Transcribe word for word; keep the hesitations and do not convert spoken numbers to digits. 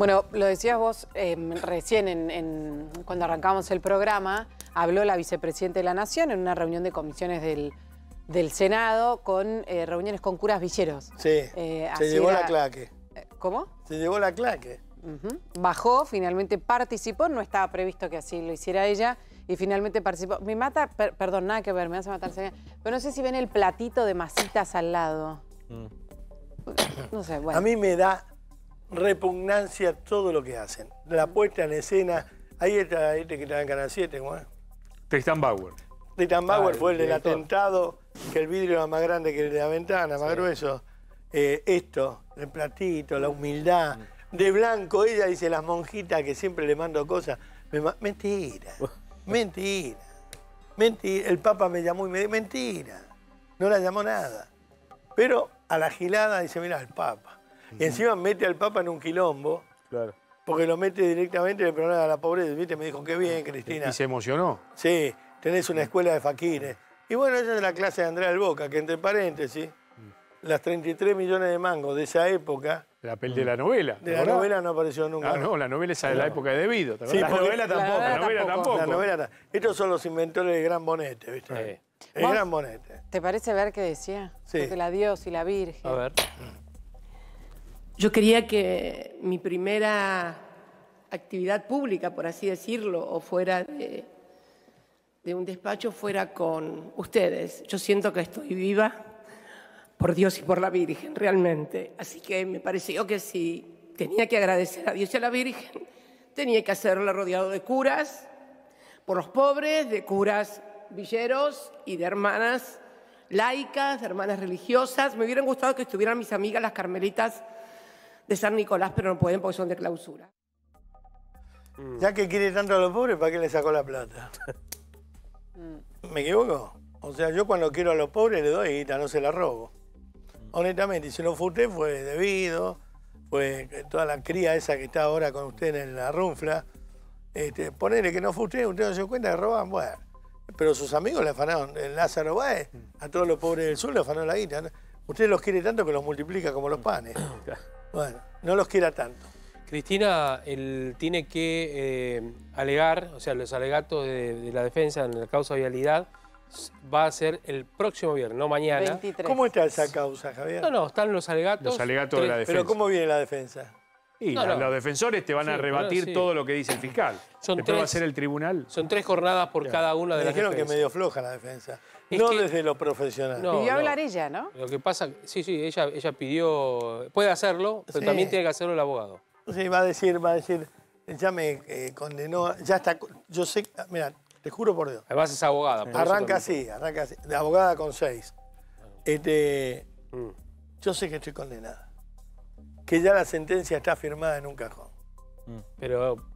Bueno, lo decías vos eh, recién en, en, cuando arrancamos el programa, habló la vicepresidenta de la Nación en una reunión de comisiones del, del Senado con eh, reuniones con curas villeros. Sí, eh, se llevó era... la claque. ¿Cómo? Se llevó la claque. Uh-huh. Bajó, finalmente participó, no estaba previsto que así lo hiciera ella, y finalmente participó. Me mata, per, perdón, nada que ver, me hace matarse. Pero no sé si ven el platito de masitas al lado. Mm. No sé, bueno. A mí me da repugnancia todo lo que hacen. La puesta en escena, ahí está, este que está en Canal siete, ¿cómo es? Tristán Bauer. Tristán Bauer ah, fue el del atentado, que el vidrio era más grande que el de la ventana, más sí. grueso. Eh, esto, el platito, la humildad. Mm. De blanco, ella dice, las monjitas que siempre le mando cosas. Me ma mentira, mentira, mentira. El Papa me llamó y me dijo, mentira. No la llamó nada. Pero a la gilada dice, mira, el Papa. Y encima mete al Papa en un quilombo. Claro. Porque lo mete directamente en el programa de la pobreza. ¿Viste? Me dijo, qué bien, Cristina. Y se emocionó. Sí, tenés una escuela de faquires. Y bueno, esa es la clase de Andrea del Boca, que entre paréntesis, las treinta y tres millones de mangos de esa época... La pel de la novela. De la novela no apareció nunca. Ah, no, la novela esa de la época de Vido. Sí, la novela tampoco. La novela tampoco. La novela, estos son los inventores del Gran Bonete, ¿viste? Eh. El Gran Bonete. ¿Te parece ver qué decía? Sí. Porque la Dios y la Virgen. A ver. Yo quería que mi primera actividad pública, por así decirlo, o fuera de, de un despacho, fuera con ustedes. Yo siento que estoy viva... por Dios y por la Virgen, realmente. Así que me pareció que si tenía que agradecer a Dios y a la Virgen, tenía que hacerlo rodeado de curas, por los pobres, de curas villeros y de hermanas laicas, de hermanas religiosas. Me hubieran gustado que estuvieran mis amigas las carmelitas de San Nicolás, pero no pueden porque son de clausura. Ya que quiere tanto a los pobres, ¿para qué le sacó la plata? ¿Me equivoco? O sea, yo cuando quiero a los pobres le doy guita, no se la robo. Honestamente, y si no fue usted, fue debido, fue toda la cría esa que está ahora con usted en la runfla. Este, ponele que no fue usted, usted no se dio cuenta que roban, bueno. Pero sus amigos le afanaron, el Lázaro Báez, a todos los pobres del sur le afanó la guita. Usted los quiere tanto que los multiplica como los panes. Bueno, no los quiera tanto. Cristina, él tiene que eh, alegar, o sea, los alegatos de, de la defensa en la causa de vialidad, va a ser el próximo viernes, no mañana. veintitrés. ¿Cómo está esa causa, Javier? No, no, están los alegatos. Los alegatos tres. De la defensa. ¿Pero cómo viene la defensa? Y no, la, no. los defensores te van sí, a rebatir sí. todo lo que dice el fiscal. Son Después tres, va a ser el tribunal. Son tres jornadas por no. cada una de las defensas. Dijeron que medio floja la defensa. Es no que, desde lo profesional. No, pidió no. hablar ella, ¿no? Lo que pasa, sí, sí, ella, ella pidió... Puede hacerlo, pero sí. también tiene que hacerlo el abogado. Sí, va a decir, va a decir... Ya me eh, condenó, ya está... Yo sé... Mira... Te juro por Dios. Además es abogada. Sí. Arranca así, arranca así. De abogada con seis. Este, mm. Yo sé que estoy condenada. Que ya la sentencia está firmada en un cajón. Mm. Pero